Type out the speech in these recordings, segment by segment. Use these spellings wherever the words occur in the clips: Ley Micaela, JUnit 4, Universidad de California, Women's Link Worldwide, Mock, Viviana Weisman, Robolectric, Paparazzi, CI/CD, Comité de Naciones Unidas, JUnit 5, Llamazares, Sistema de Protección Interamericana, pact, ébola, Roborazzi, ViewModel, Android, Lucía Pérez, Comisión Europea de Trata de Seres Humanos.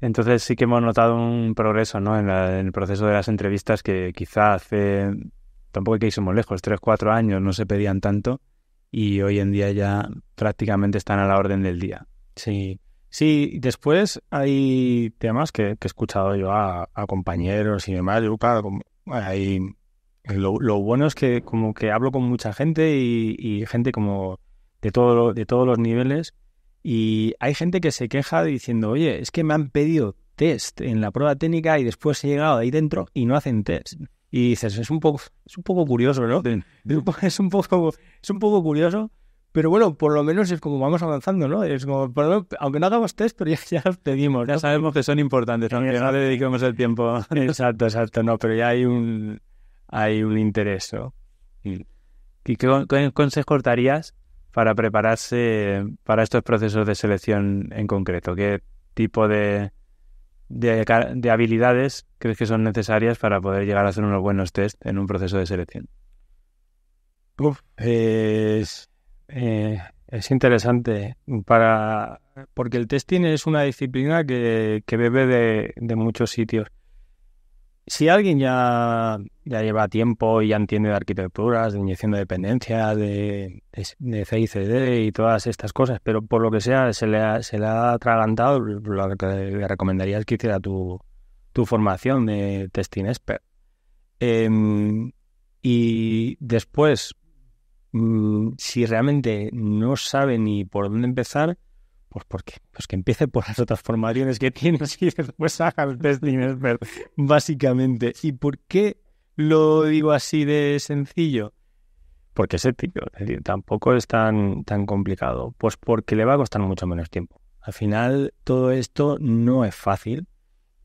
Entonces sí que hemos notado un progreso, ¿no?, en el proceso de las entrevistas, que quizá hace, tampoco es que íbamos lejos, 3-4 años no se pedían tanto, y hoy en día ya prácticamente están a la orden del día. Sí, sí. Después hay temas que he escuchado yo a compañeros y demás. Yo, claro, hay, lo bueno es que como que hablo con mucha gente y gente como de todos los niveles, y hay gente que se queja diciendo, oye, es que me han pedido test en la prueba técnica y después he llegado ahí dentro y no hacen test. Y dices, es un poco curioso, ¿no? Es un poco curioso, pero bueno, por lo menos es como vamos avanzando, ¿no? Es como, aunque no hagamos test, pero ya los pedimos, ¿no? Ya sabemos que son importantes, aunque no le dediquemos el tiempo. Exacto, no, pero ya hay un interés, ¿no? ¿Y qué consejos darías para prepararse para estos procesos de selección en concreto? ¿Qué tipo de habilidades crees que son necesarias para poder llegar a hacer unos buenos test en un proceso de selección? Es interesante, porque el testing es una disciplina que bebe de muchos sitios. Si alguien ya lleva tiempo y ya entiende de arquitecturas, de inyección de dependencias, de CI/CD y todas estas cosas, pero por lo que sea se le ha atragantado, lo que le recomendaría es que hiciera tu formación de testing expert. Y después, si realmente no sabe ni por dónde empezar, pues que empiece por las otras formaciones que tienes y después haga el testing expert, básicamente. ¿Y por qué lo digo así de sencillo? Porque es ético, es decir, tampoco es tan complicado. Pues porque le va a costar mucho menos tiempo. Al final, todo esto no es fácil.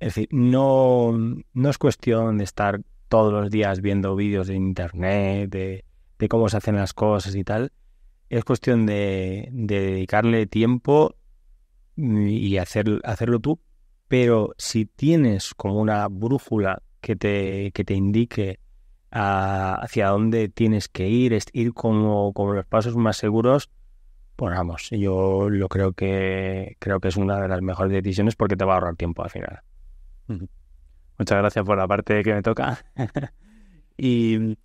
Es decir, no es cuestión de estar todos los días viendo vídeos de internet, de cómo se hacen las cosas y tal. Es cuestión de dedicarle tiempo y hacerlo tú, pero si tienes como una brújula que te indique hacia dónde tienes que ir como los pasos más seguros, pues vamos, yo lo creo que es una de las mejores decisiones, porque te va a ahorrar tiempo al final. Muchas gracias por la parte que me toca. Y...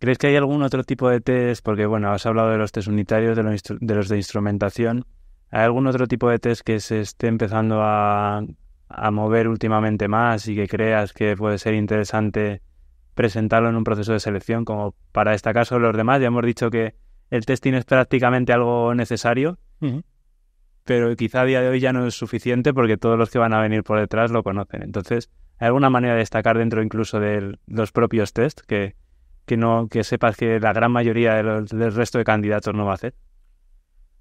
¿crees que hay algún otro tipo de test? Porque, bueno, has hablado de los test unitarios, de los de instrumentación. ¿Hay algún otro tipo de test que se esté empezando a mover últimamente más y que creas que puede ser interesante presentarlo en un proceso de selección, como para destacar sobre los demás? Ya hemos dicho que el testing es prácticamente algo necesario, pero quizá a día de hoy ya no es suficiente porque todos los que van a venir por detrás lo conocen. Entonces, ¿hay alguna manera de destacar dentro incluso de los propios test que sepas que la gran mayoría del resto de candidatos no va a hacer?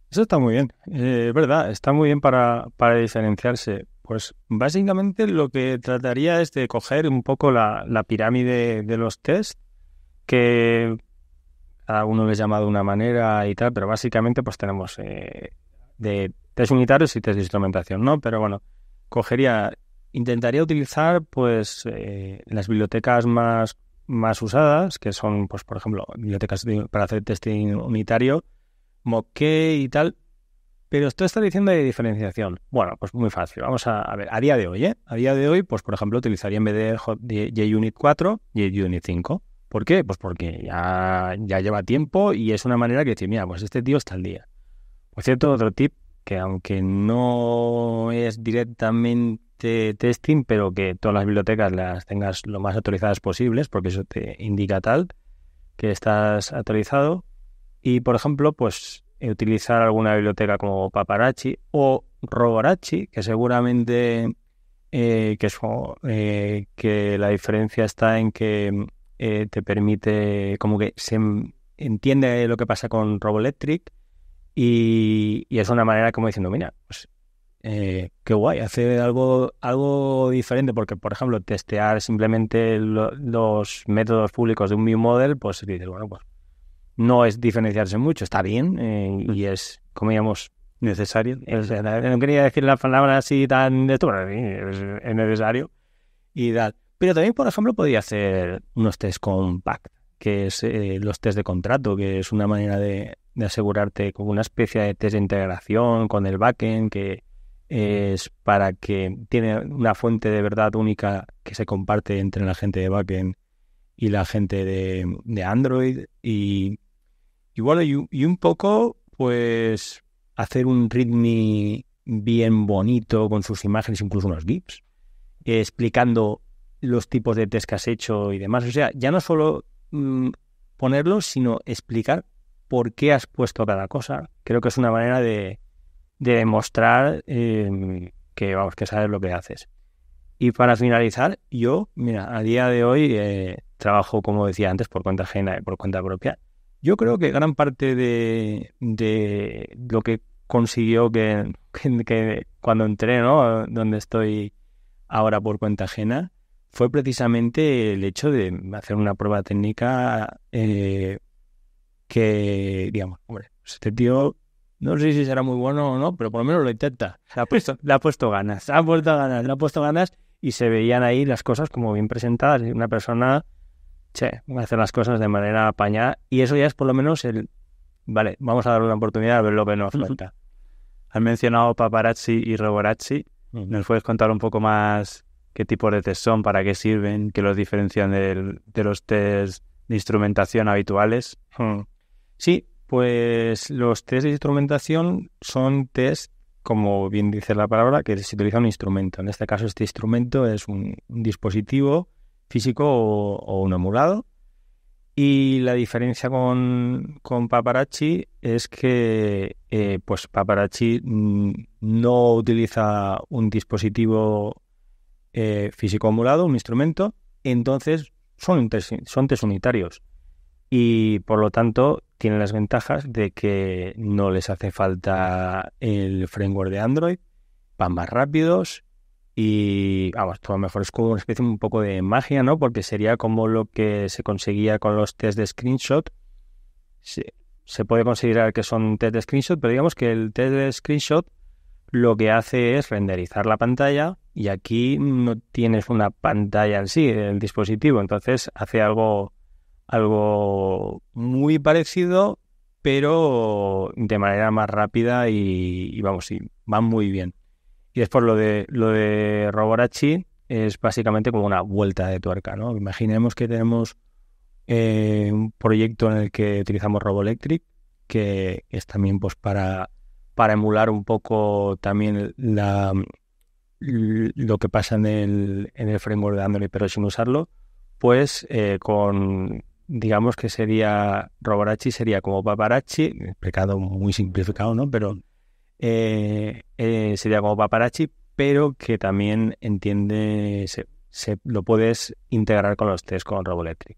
Eso está muy bien, es verdad, está muy bien para diferenciarse. Pues básicamente lo que trataría es de coger un poco la pirámide de los test, que cada uno les llama de una manera y tal, pero básicamente pues tenemos de test unitarios y test de instrumentación, ¿no? Pero bueno, intentaría utilizar pues las bibliotecas más usadas, que son, pues por ejemplo, bibliotecas para hacer testing unitario, Mock y tal. Pero esto está diciendo de diferenciación. Bueno, pues muy fácil. Vamos a ver, a día de hoy, A día de hoy, pues por ejemplo, utilizaría en vez de JUnit 4, JUnit 5. ¿Por qué? Pues porque ya lleva tiempo y es una manera que decir, mira, pues este tío está al día. Por cierto, otro tip, que aunque no es directamente testing, pero que todas las bibliotecas las tengas lo más actualizadas posibles, porque eso te indica tal que estás actualizado. Y por ejemplo, pues utilizar alguna biblioteca como Paparazzi o Roborazzi, que seguramente que la diferencia está en que te permite, como que se entiende lo que pasa con Robolectric, y es una manera como diciendo, mira, pues qué guay, hacer algo diferente, porque, por ejemplo, testear simplemente los métodos públicos de un ViewModel, pues dices, bueno, pues no es diferenciarse mucho, está bien, y es, como digamos, necesario. No quería decir la palabra así tan de esto, pero es necesario y tal. Pero también, por ejemplo, podría hacer unos test con pact, que es los test de contrato, que es una manera de asegurarte como una especie de test de integración con el backend, que es para que tiene una fuente de verdad única que se comparte entre la gente de backend y la gente de Android y bueno, y un poco pues hacer un README bien bonito con sus imágenes, incluso unos GIFs, explicando los tipos de test que has hecho y demás. O sea, ya no solo ponerlos, sino explicar por qué has puesto cada cosa. Creo que es una manera de demostrar que, vamos, que sabes lo que haces. Y para finalizar, yo, mira, a día de hoy trabajo, como decía antes, por cuenta ajena y por cuenta propia. Yo creo que gran parte de lo que consiguió que cuando entré, ¿no?, donde estoy ahora por cuenta ajena, fue precisamente el hecho de hacer una prueba técnica que, digamos, hombre, este tío, no sé si será muy bueno o no, pero por lo menos lo intenta. Le ha puesto ganas y se veían ahí las cosas como bien presentadas. Una persona, hacer las cosas de manera apañada, y eso ya es por lo menos el, vale, vamos a darle una oportunidad a ver lo que nos falta. Has mencionado Paparazzi y Roborazzi. ¿Nos puedes contar un poco más qué tipos de test son, para qué sirven, qué los diferencian de los test de instrumentación habituales? Sí, pues los test de instrumentación son test, como bien dice la palabra, que se utiliza un instrumento. En este caso, este instrumento es un dispositivo físico o un emulado. Y la diferencia con Paparazzi es que pues Paparazzi no utiliza un dispositivo físico emulado, un instrumento, entonces son test unitarios y por lo tanto tienen las ventajas de que no les hace falta el framework de Android, van más rápidos y, vamos, todo mejor. Es como una especie un poco de magia, ¿no? Porque sería como lo que se conseguía con los test de screenshot. Se puede considerar que son test de screenshot, pero digamos que el test de screenshot lo que hace es renderizar la pantalla y aquí no tienes una pantalla en sí, el dispositivo. Entonces hace algo muy parecido, pero de manera más rápida y vamos, sí, van muy bien. Y después lo de Roborazzi es básicamente como una vuelta de tuerca, ¿no? Imaginemos que tenemos un proyecto en el que utilizamos Robolectric, que es también pues para emular un poco también lo que pasa en el framework de Android, pero sin usarlo, pues con, digamos que sería, Roborazzi sería como Paparazzi, explicado muy simplificado, ¿no? Pero sería como Paparazzi, pero que también lo puedes integrar con los test con Robolectric.